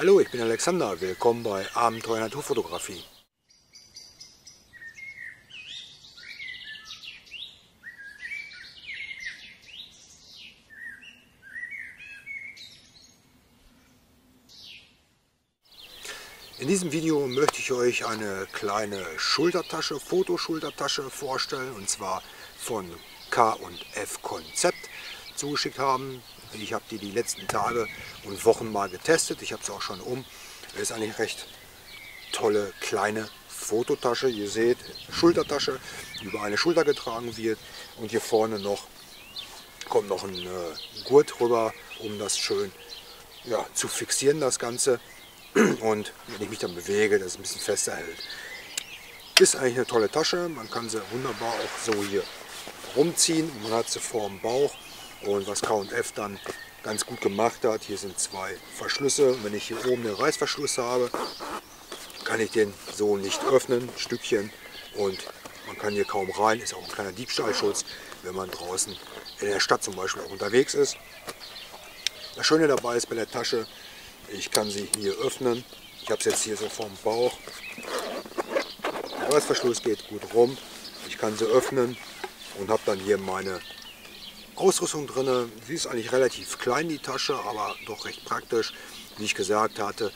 Hallo, ich bin Alexander. Willkommen bei Abenteuer Naturfotografie. In diesem Video möchte ich euch eine kleine Schultertasche, Fotoschultertasche vorstellen, und zwar von K&F Concept zugeschickt haben. Ich habe die letzten Tage und Wochen mal getestet. Ich habe es auch schon um. Ist eigentlich eine recht tolle kleine Fototasche. Ihr seht, Schultertasche, die über eine Schulter getragen wird. Und hier vorne noch kommt noch ein Gurt rüber, um das schön zu fixieren, das Ganze. Und wenn ich mich dann bewege, dass es ein bisschen fester hält. Ist eigentlich eine tolle Tasche. Man kann sie wunderbar auch so hier rumziehen. Man hat sie vor dem Bauch. Und was K&F dann ganz gut gemacht hat, hier sind zwei Verschlüsse. Und wenn ich hier oben den Reißverschluss habe, kann ich den so nicht öffnen, ein Stückchen. Und man kann hier kaum rein, ist auch ein kleiner Diebstahlschutz, wenn man draußen in der Stadt zum Beispiel auch unterwegs ist. Das Schöne dabei ist bei der Tasche, ich kann sie hier öffnen. Ich habe es jetzt hier so vorm Bauch. Der Reißverschluss geht gut rum. Ich kann sie öffnen und habe dann hier meine Ausrüstung drin. Sie ist eigentlich relativ klein, die Tasche, aber doch recht praktisch, wie ich gesagt hatte,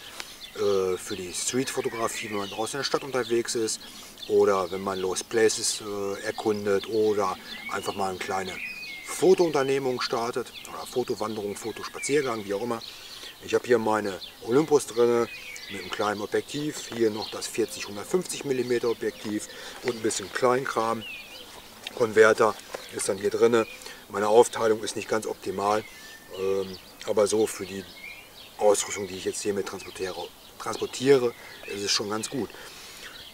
für die Street-Fotografie, wenn man draußen in der Stadt unterwegs ist oder wenn man Lost Places erkundet oder einfach mal eine kleine Fotounternehmung startet oder Fotowanderung, Fotospaziergang, wie auch immer. Ich habe hier meine Olympus drin mit einem kleinen Objektiv, hier noch das 40-150 mm Objektiv und ein bisschen Kleinkram. Konverter ist dann hier drin. Meine Aufteilung ist nicht ganz optimal, aber so für die Ausrüstung, die ich jetzt hier mit transportiere, ist es schon ganz gut.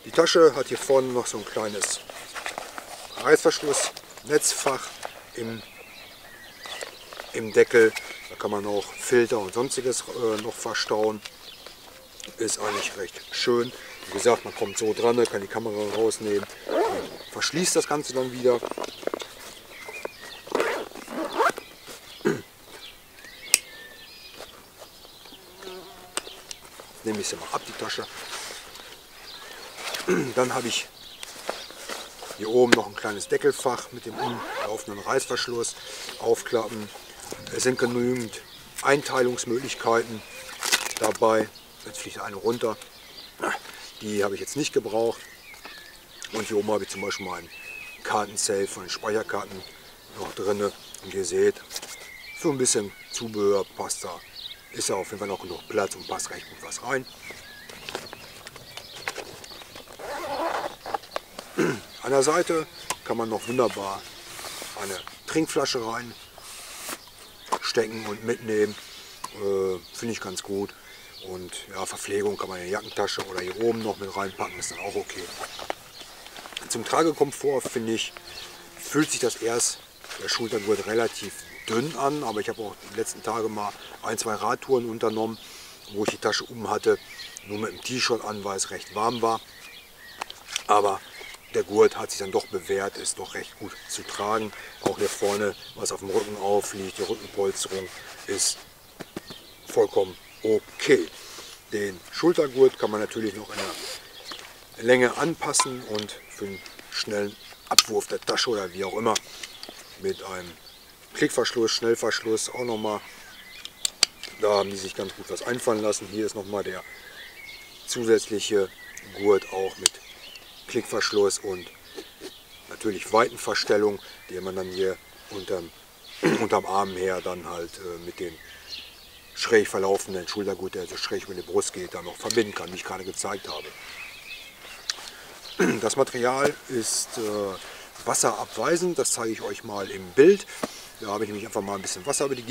Die Tasche hat hier vorne noch so ein kleines Reißverschlussnetzfach im Deckel. Da kann man auch Filter und sonstiges noch verstauen. Ist eigentlich recht schön. Wie gesagt, man kommt so dran, kann die Kamera rausnehmen und verschließt das Ganze dann wieder. Nehme ich sie mal ab, die Tasche. Dann habe ich hier oben noch ein kleines Deckelfach mit dem umlaufenden Reißverschluss. Aufklappen. Es sind genügend Einteilungsmöglichkeiten dabei. Jetzt fliegt eine runter. Die habe ich jetzt nicht gebraucht. Und hier oben habe ich zum Beispiel meinen Kartensafe von den Speicherkarten noch drin. Und ihr seht, für ein bisschen Zubehör passt da. Ist ja auf jeden Fall noch genug Platz und passt recht gut was rein. An der Seite kann man noch wunderbar eine Trinkflasche reinstecken und mitnehmen. Finde ich ganz gut. Und ja, Verpflegung kann man in die Jackentasche oder hier oben noch mit reinpacken, ist dann auch okay. Zum Tragekomfort finde ich, fühlt sich das erst der Schultergurt relativ dünn an, aber ich habe auch die letzten Tage mal ein, zwei Radtouren unternommen, wo ich die Tasche um hatte, nur mit dem T-Shirt an, weil es recht warm war. Aber der Gurt hat sich dann doch bewährt, ist doch recht gut zu tragen. Auch hier vorne, was auf dem Rücken aufliegt, die Rückenpolsterung ist vollkommen okay. Den Schultergurt kann man natürlich noch in der Länge anpassen und für einen schnellen Abwurf der Tasche oder wie auch immer mit einem Klickverschluss, Schnellverschluss auch nochmal. Da haben die sich ganz gut was einfallen lassen. Hier ist nochmal der zusätzliche Gurt auch mit Klickverschluss und natürlich Weitenverstellung, die man dann hier unterm Arm her dann halt mit dem schräg verlaufenden Schultergurt, der so schräg über die Brust geht, dann noch verbinden kann, wie ich gerade gezeigt habe. Das Material ist wasserabweisend, das zeige ich euch mal im Bild. Da habe ich mich einfach mal ein bisschen Wasser mit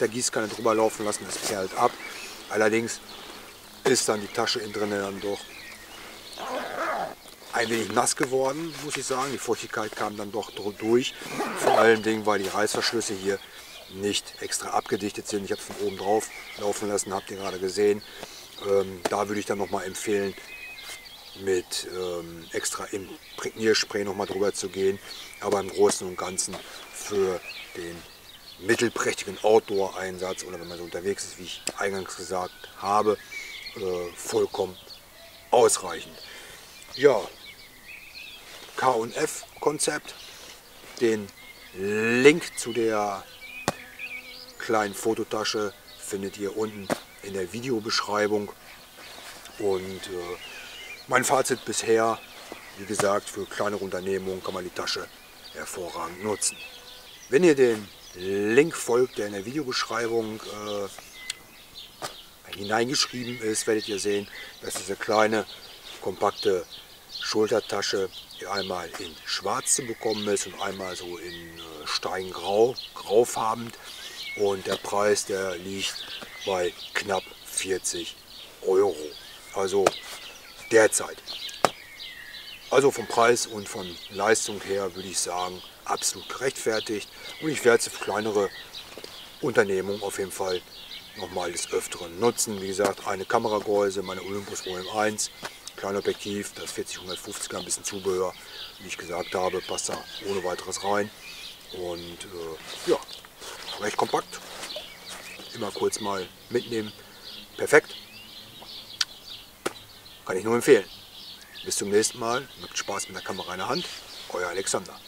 der Gießkanne drüber laufen lassen, das perlt ab. Allerdings ist dann die Tasche innen drin dann doch ein wenig nass geworden, muss ich sagen. Die Feuchtigkeit kam dann doch durch, vor allen Dingen, weil die Reißverschlüsse hier nicht extra abgedichtet sind. Ich habe es von oben drauf laufen lassen, habt ihr gerade gesehen. Da würde ich dann nochmal empfehlen, mit extra Imprägnierspray nochmal drüber zu gehen, aber im Großen und Ganzen für den mittelprächtigen Outdoor-Einsatz oder wenn man so unterwegs ist, wie ich eingangs gesagt habe, vollkommen ausreichend. Ja, K&F Konzept. Den Link zu der kleinen Fototasche findet ihr unten in der Videobeschreibung. Und mein Fazit bisher, wie gesagt, für kleinere Unternehmungen kann man die Tasche hervorragend nutzen. Wenn ihr dem Link folgt, der in der Videobeschreibung hineingeschrieben ist, werdet ihr sehen, dass diese kleine, kompakte Schultertasche einmal in schwarz zu bekommen ist und einmal so in steingrau, graufarbend. Und der Preis, der liegt bei knapp 40 €. Also derzeit. Also vom Preis und von Leistung her würde ich sagen, absolut gerechtfertigt. Und ich werde es für kleinere Unternehmungen auf jeden Fall nochmal des Öfteren nutzen. Wie gesagt, eine Kameragehäuse, meine Olympus OM-1, klein Objektiv, das 40-150er, ein bisschen Zubehör. Wie ich gesagt habe, passt da ohne weiteres rein. Und ja, recht kompakt. Immer kurz mal mitnehmen. Perfekt. Kann ich nur empfehlen. Bis zum nächsten Mal. Macht Spaß mit der Kamera in der Hand. Euer Alexander.